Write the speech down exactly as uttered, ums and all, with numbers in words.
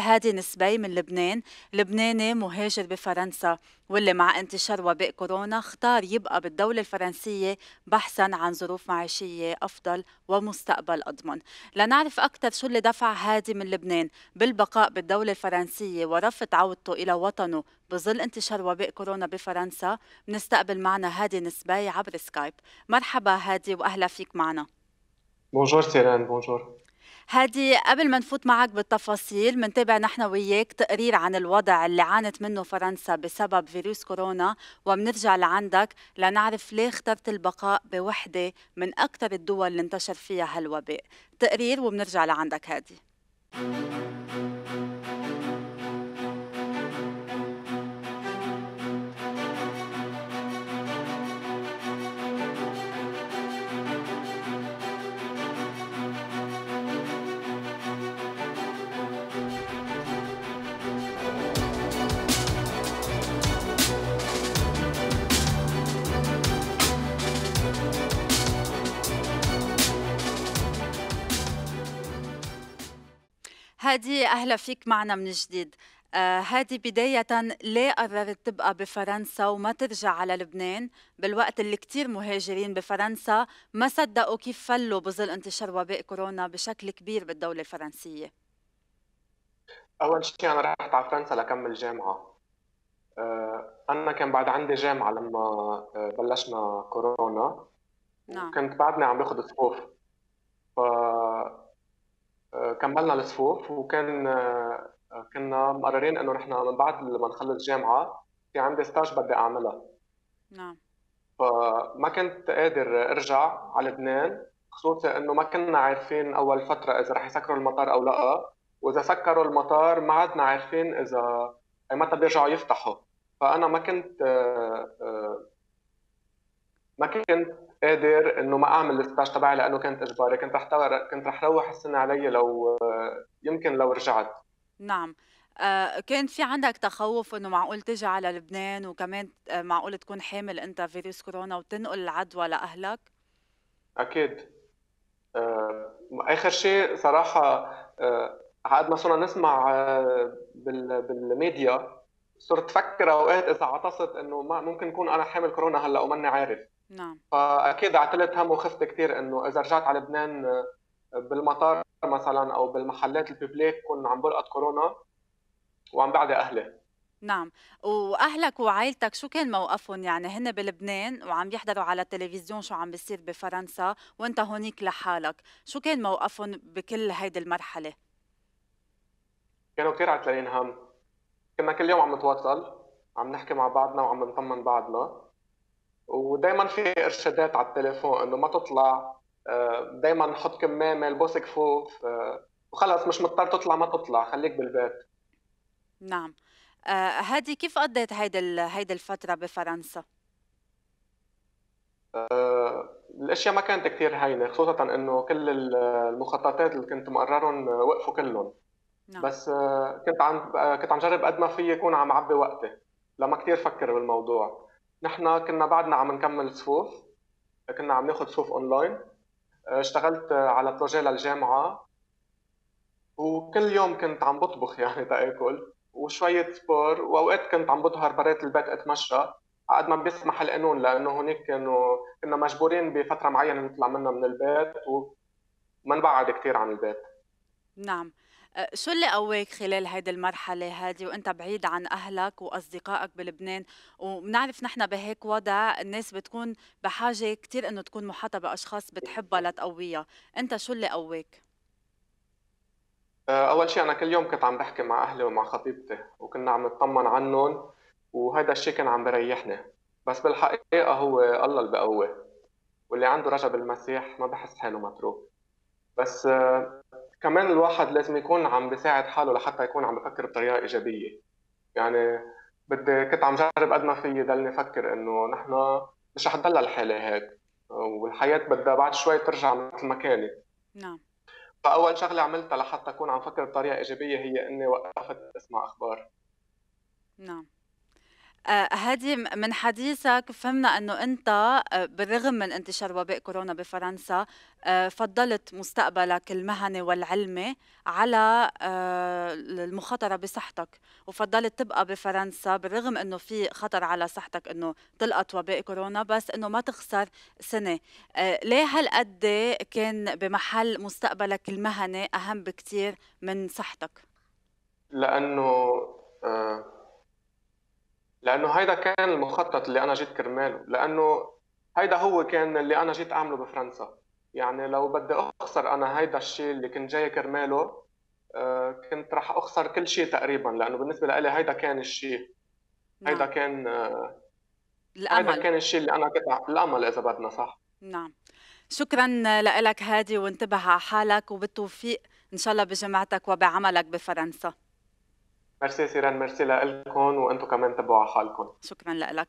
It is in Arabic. هادي نسبي من لبنان، لبناني مهاجر بفرنسا واللي مع انتشار وباء كورونا اختار يبقى بالدولة الفرنسية بحثا عن ظروف معيشية أفضل ومستقبل أضمن. لنعرف أكثر شو اللي دفع هادي من لبنان بالبقاء بالدولة الفرنسية ورفض عودته إلى وطنه بظل انتشار وباء كورونا بفرنسا، بنستقبل معنا هادي نسبي عبر سكايب. مرحبا هادي وأهلا فيك معنا. بونجور سيرين. بونجور هادي، قبل ما نفوت معك بالتفاصيل، منتابع نحن وياك تقرير عن الوضع اللي عانت منه فرنسا بسبب فيروس كورونا، وبنرجع لعندك لنعرف ليه اخترت البقاء بوحدة من أكثر الدول اللي انتشر فيها هالوباء. تقرير وبنرجع لعندك هادي. هادي أهلا فيك معنا من جديد. آه هادي، بداية ليه قررت تبقى بفرنسا وما ترجع على لبنان بالوقت اللي كتير مهاجرين بفرنسا ما صدقوا كيف فلوا بظل انتشار وباء كورونا بشكل كبير بالدولة الفرنسية؟ أول شيء أنا رحت على فرنسا لأكمل جامعة. آه أنا كان بعد عندي جامعة لما بلشنا كورونا. نعم. كنت بعدني عم باخذ صفوف، ف كملنا الصفوف، وكان كنا مقررين انه نحن من بعد ما نخلص جامعه في عندي ستاج بدي اعملها. نعم. فما كنت قادر ارجع على لبنان، خصوصا انه ما كنا عارفين اول فتره اذا رح يسكروا المطار او لا، واذا سكروا المطار ما عدنا عارفين اذا متى بيرجعوا يفتحوا. فانا ما كنت ما كنت قادر انه ما اعمل الستاج تبعي لانه كانت اجباري، كنت رح كنت رح روح السنه علي لو يمكن لو رجعت. نعم. آه كان في عندك تخوف انه معقول تجي على لبنان وكمان معقول تكون حامل انت فيروس كورونا وتنقل العدوى لاهلك؟ اكيد. آه اخر شيء صراحه قد آه ما صرنا نسمع آه بال بالميديا صرت فكر اوقات اذا عطست انه ما ممكن يكون انا حامل كورونا هلا وماني عارف. نعم. فاكيد عتلت هم وخفت كثير انه اذا رجعت على لبنان بالمطار مثلا او بالمحلات الببليك كون عم بلقط كورونا وعم بعدي اهلي. نعم. واهلك وعائلتك شو كان موقفهم؟ يعني هن بلبنان وعم يحضروا على التلفزيون شو عم بيصير بفرنسا وانت هونيك لحالك، شو كان موقفهم بكل هيدي المرحله؟ كانوا كثير عتلين هم، كنا كل يوم عم نتواصل، عم نحكي مع بعضنا وعم نطمن بعضنا، ودائما في ارشادات على التليفون انه ما تطلع، دائما حط كمامه، البس كفوف، وخلص مش مضطر تطلع ما تطلع، خليك بالبيت. نعم. هادي، كيف قضيت هيدي هيدي الفتره بفرنسا؟ الاشياء ما كانت كثير هينه، خصوصا انه كل المخططات اللي كنت مقررهم وقفوا كلهم. نعم. بس كنت عم كنت عم جرب قد ما في يكون عم عبي وقتي لما كثير فكر بالموضوع. نحن كنا بعدنا عم نكمل صفوف، كنا عم ناخذ صفوف اونلاين، اشتغلت على بروجي للجامعه، وكل يوم كنت عم بطبخ يعني تاكل وشويه سبور، واوقات كنت عم بظهر برات البيت اتمشى قد ما بيسمح القانون لانه هونيك كانوا كنا مجبورين بفتره معينه نطلع منها من البيت وما نبعد كثير عن البيت. نعم. شو اللي قواك خلال هيدي المرحلة هادي وانت بعيد عن اهلك واصدقائك بلبنان؟ وبنعرف نحن بهيك وضع الناس بتكون بحاجة كتير انه تكون محاطة باشخاص بتحبها لتقويها، انت شو اللي قواك؟ اول شيء انا كل يوم كنت عم بحكي مع اهلي ومع خطيبتي وكنا عم نطمن عنهم، وهذا الشيء كان عم بريحني، بس بالحقيقة هو الله اللي بقوي، واللي عنده رجا بالمسيح ما بحس حاله متروك. بس كمان الواحد لازم يكون عم بيساعد حاله لحتى يكون عم بفكر بطريقه ايجابيه. يعني بدي كنت عم جرب قد ما فيي ضلني افكر انه نحن مش رح تضل الحاله هيك، والحياه بدها بعد شوي ترجع مثل ما كانت. نعم. فاول شغله عملتها لحتى اكون عم فكر بطريقه ايجابيه هي اني وقفت اسمع اخبار. نعم. هادي، من حديثك فهمنا انه انت بالرغم من انتشار وباء كورونا بفرنسا فضلت مستقبلك المهني والعلمي على المخاطره بصحتك، وفضلت تبقى بفرنسا بالرغم انه في خطر على صحتك انه تلقط وباء كورونا، بس انه ما تخسر سنه. ليه هالقد كان بمحل مستقبلك المهني اهم بكثير من صحتك؟ لانه آه لانه هيدا كان المخطط اللي انا جيت كرماله، لانه هيدا هو كان اللي انا جيت اعمله بفرنسا. يعني لو بدي اخسر انا هيدا الشيء اللي كنت جاي كرماله آه كنت راح اخسر كل شيء تقريبا، لانه بالنسبه لي هيدا كان الشيء، هيدا نعم. كان آه الامل، هيدا كان الشيء اللي انا كنت الامل اذا بدنا صح. نعم، شكرا لك هادي، وانتبه على حالك وبالتوفيق ان شاء الله بجامعتك وبعملك بفرنسا. ميرسي سيرين، ميرسي لكم، وانتم كمان تبعوا على حالكم. شكرا لك.